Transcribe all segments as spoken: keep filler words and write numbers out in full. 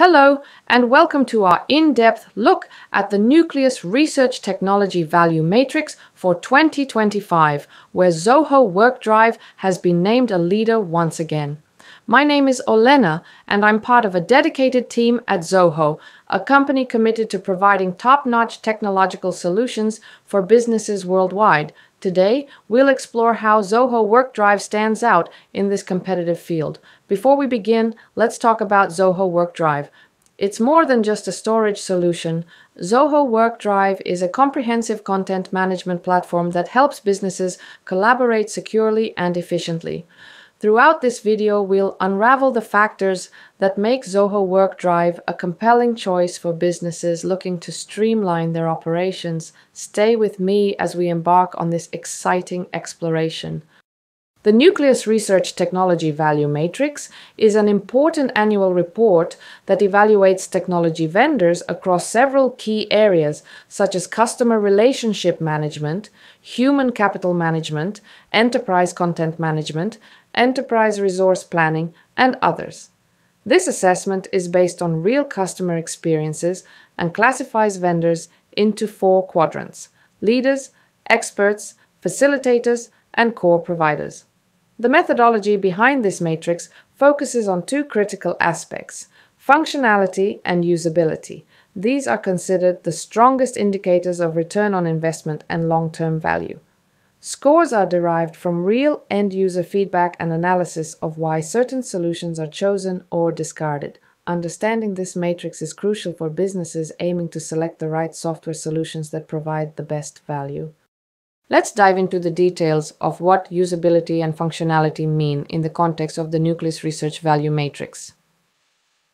Hello and welcome to our in-depth look at the Nucleus Research Technology Value Matrix for twenty twenty-five, where Zoho WorkDrive has been named a leader once again. My name is Olena and I'm part of a dedicated team at Zoho, a company committed to providing top-notch technological solutions for businesses worldwide. Today, we'll explore how Zoho WorkDrive stands out in this competitive field. Before we begin, let's talk about Zoho WorkDrive. It's more than just a storage solution. Zoho WorkDrive is a comprehensive content management platform that helps businesses collaborate securely and efficiently. Throughout this video, we'll unravel the factors that make Zoho WorkDrive a compelling choice for businesses looking to streamline their operations. Stay with me as we embark on this exciting exploration. The Nucleus Research Technology Value Matrix is an important annual report that evaluates technology vendors across several key areas, such as customer relationship management, human capital management, enterprise content management, enterprise resource planning, and others. This assessment is based on real customer experiences and classifies vendors into four quadrants: leaders, experts, facilitators, and core providers. The methodology behind this matrix focuses on two critical aspects: functionality and usability. These are considered the strongest indicators of return on investment and long-term value. Scores are derived from real end-user feedback and analysis of why certain solutions are chosen or discarded. Understanding this matrix is crucial for businesses aiming to select the right software solutions that provide the best value. Let's dive into the details of what usability and functionality mean in the context of the Nucleus Research Value Matrix.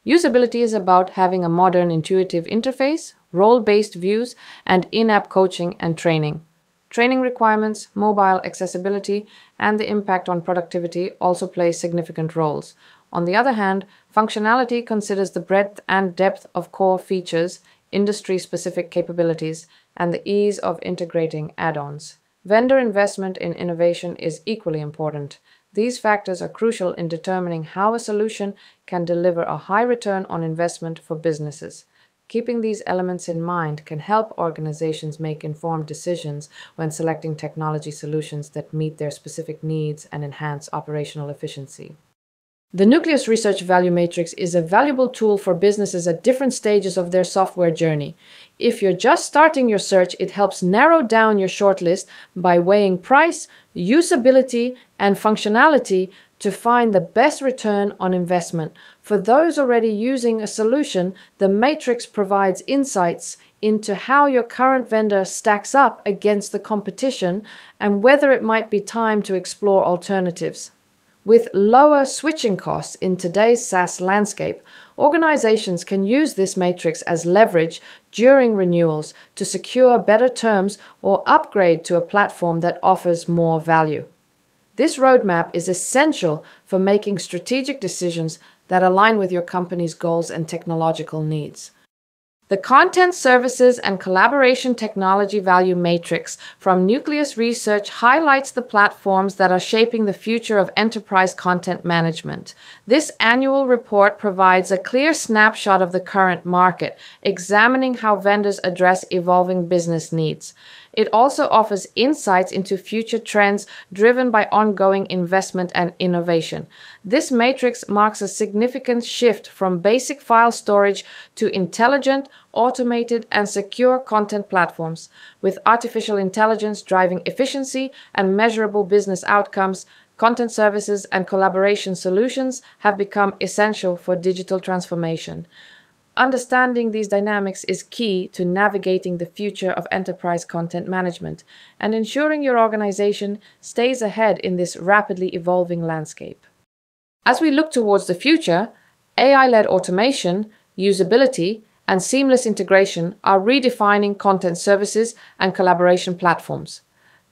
Usability is about having a modern, intuitive interface, role-based views, and in-app coaching and training. Training requirements, mobile accessibility, and the impact on productivity also play significant roles. On the other hand, functionality considers the breadth and depth of core features, industry-specific capabilities, and the ease of integrating add-ons. Vendor investment in innovation is equally important. These factors are crucial in determining how a solution can deliver a high return on investment for businesses. Keeping these elements in mind can help organizations make informed decisions when selecting technology solutions that meet their specific needs and enhance operational efficiency. The Nucleus Research Value Matrix is a valuable tool for businesses at different stages of their software journey. If you're just starting your search, it helps narrow down your shortlist by weighing price, usability, and functionality to find the best return on investment. For those already using a solution, the matrix provides insights into how your current vendor stacks up against the competition and whether it might be time to explore alternatives. With lower switching costs in today's SaaS landscape, organizations can use this matrix as leverage during renewals to secure better terms or upgrade to a platform that offers more value. This roadmap is essential for making strategic decisions that align with your company's goals and technological needs. The Content Services and Collaboration Technology Value Matrix from Nucleus Research highlights the platforms that are shaping the future of enterprise content management. This annual report provides a clear snapshot of the current market, examining how vendors address evolving business needs. It also offers insights into future trends driven by ongoing investment and innovation. This matrix marks a significant shift from basic file storage to intelligent, automated, and secure content platforms. With artificial intelligence driving efficiency and measurable business outcomes, content services and collaboration solutions have become essential for digital transformation. Understanding these dynamics is key to navigating the future of enterprise content management and ensuring your organization stays ahead in this rapidly evolving landscape. As we look towards the future, A I-led automation, usability, and seamless integration are redefining content services and collaboration platforms.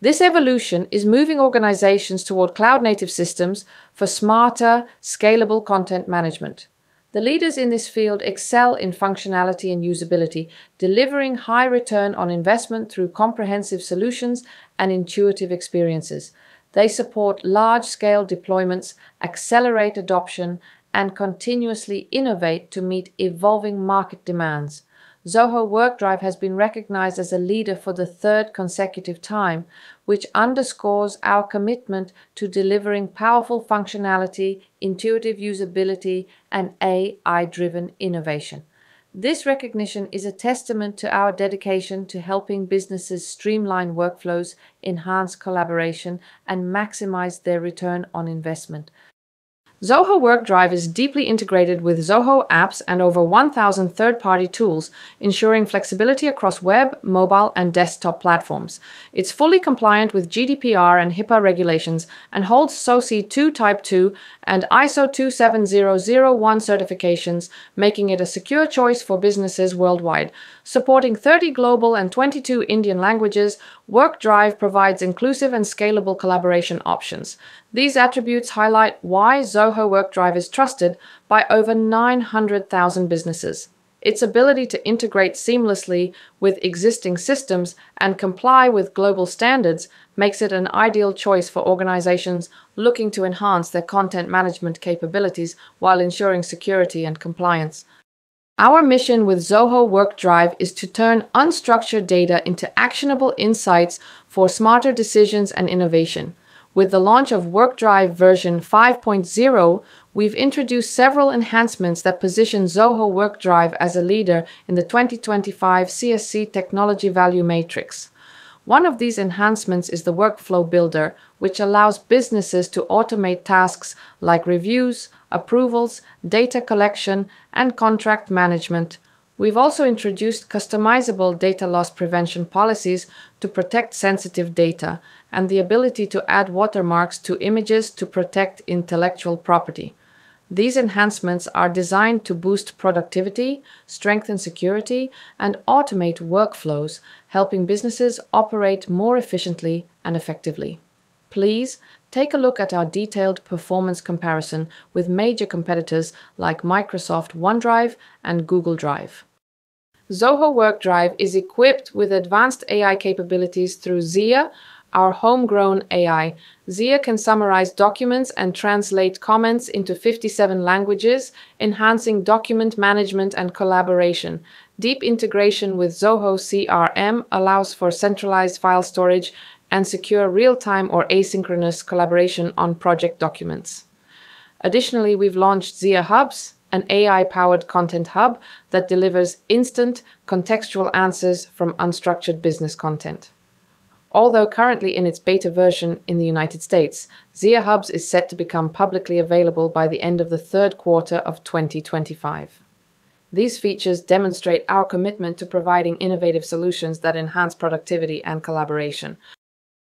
This evolution is moving organizations toward cloud-native systems for smarter, scalable content management. The leaders in this field excel in functionality and usability, delivering high return on investment through comprehensive solutions and intuitive experiences. They support large-scale deployments, accelerate adoption, and continuously innovate to meet evolving market demands. Zoho WorkDrive has been recognized as a leader for the third consecutive time, which underscores our commitment to delivering powerful functionality, intuitive usability, and A I-driven innovation. This recognition is a testament to our dedication to helping businesses streamline workflows, enhance collaboration, and maximize their return on investment. Zoho WorkDrive is deeply integrated with Zoho apps and over one thousand third-party tools, ensuring flexibility across web, mobile, and desktop platforms. It's fully compliant with G D P R and HIPAA regulations and holds SOC two Type two and ISO two seven zero zero one certifications, making it a secure choice for businesses worldwide. Supporting thirty global and twenty-two Indian languages, WorkDrive provides inclusive and scalable collaboration options. These attributes highlight why Zoho WorkDrive is trusted by over nine hundred thousand businesses. Its ability to integrate seamlessly with existing systems and comply with global standards makes it an ideal choice for organizations looking to enhance their content management capabilities while ensuring security and compliance. Our mission with Zoho WorkDrive is to turn unstructured data into actionable insights for smarter decisions and innovation. With the launch of WorkDrive version five point oh, we've introduced several enhancements that position Zoho WorkDrive as a leader in the twenty twenty-five C R M Technology Value Matrix. One of these enhancements is the Workflow Builder, which allows businesses to automate tasks like reviews, approvals, data collection, and contract management. We've also introduced customizable data loss prevention policies to protect sensitive data and the ability to add watermarks to images to protect intellectual property. These enhancements are designed to boost productivity, strengthen security, and automate workflows, helping businesses operate more efficiently and effectively. Please take a look at our detailed performance comparison with major competitors like Microsoft OneDrive and Google Drive. Zoho WorkDrive is equipped with advanced A I capabilities through Zia, our homegrown A I. Zia can summarize documents and translate comments into fifty-seven languages, enhancing document management and collaboration. Deep integration with Zoho C R M allows for centralized file storage and secure real-time or asynchronous collaboration on project documents. Additionally, we've launched Zia Hubs, an A I-powered content hub that delivers instant, contextual answers from unstructured business content. Although currently in its beta version in the United States, Zia Hubs is set to become publicly available by the end of the third quarter of twenty twenty-five. These features demonstrate our commitment to providing innovative solutions that enhance productivity and collaboration.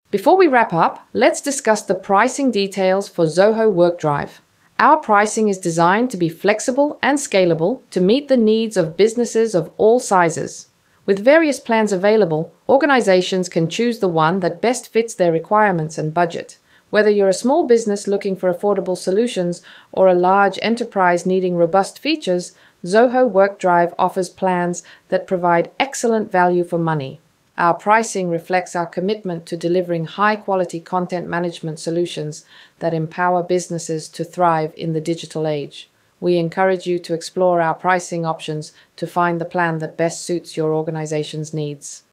Before we wrap up, let's discuss the pricing details for Zoho WorkDrive. Our pricing is designed to be flexible and scalable to meet the needs of businesses of all sizes. With various plans available, organizations can choose the one that best fits their requirements and budget. Whether you're a small business looking for affordable solutions or a large enterprise needing robust features, Zoho WorkDrive offers plans that provide excellent value for money. Our pricing reflects our commitment to delivering high-quality content management solutions that empower businesses to thrive in the digital age. We encourage you to explore our pricing options to find the plan that best suits your organization's needs.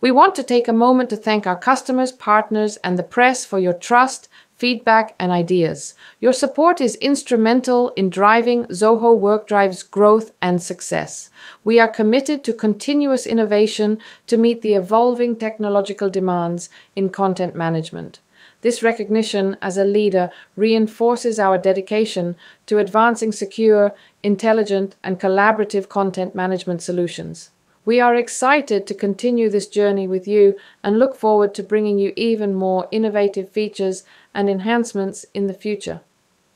We want to take a moment to thank our customers, partners, and the press for your trust, feedback, and ideas. Your support is instrumental in driving Zoho WorkDrive's growth and success. We are committed to continuous innovation to meet the evolving technological demands in content management. This recognition as a leader reinforces our dedication to advancing secure, intelligent, and collaborative content management solutions. We are excited to continue this journey with you and look forward to bringing you even more innovative features and enhancements in the future.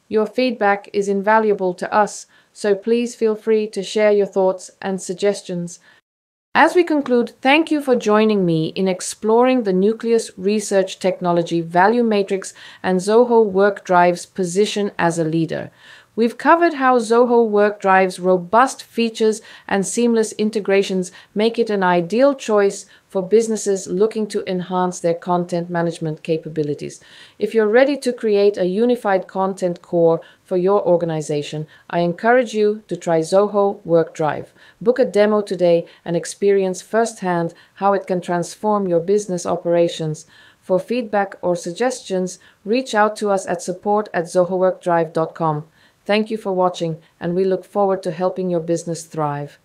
Your feedback is invaluable to us, so please feel free to share your thoughts and suggestions. As we conclude, thank you for joining me in exploring the Nucleus Research Technology Value Matrix and Zoho WorkDrive's position as a leader. We've covered how Zoho WorkDrive's robust features and seamless integrations make it an ideal choice for businesses looking to enhance their content management capabilities. If you're ready to create a unified content core for your organization, I encourage you to try Zoho WorkDrive. Book a demo today and experience firsthand how it can transform your business operations. For feedback or suggestions, reach out to us at support at zoho workdrive dot com. Thank you for watching, and we look forward to helping your business thrive.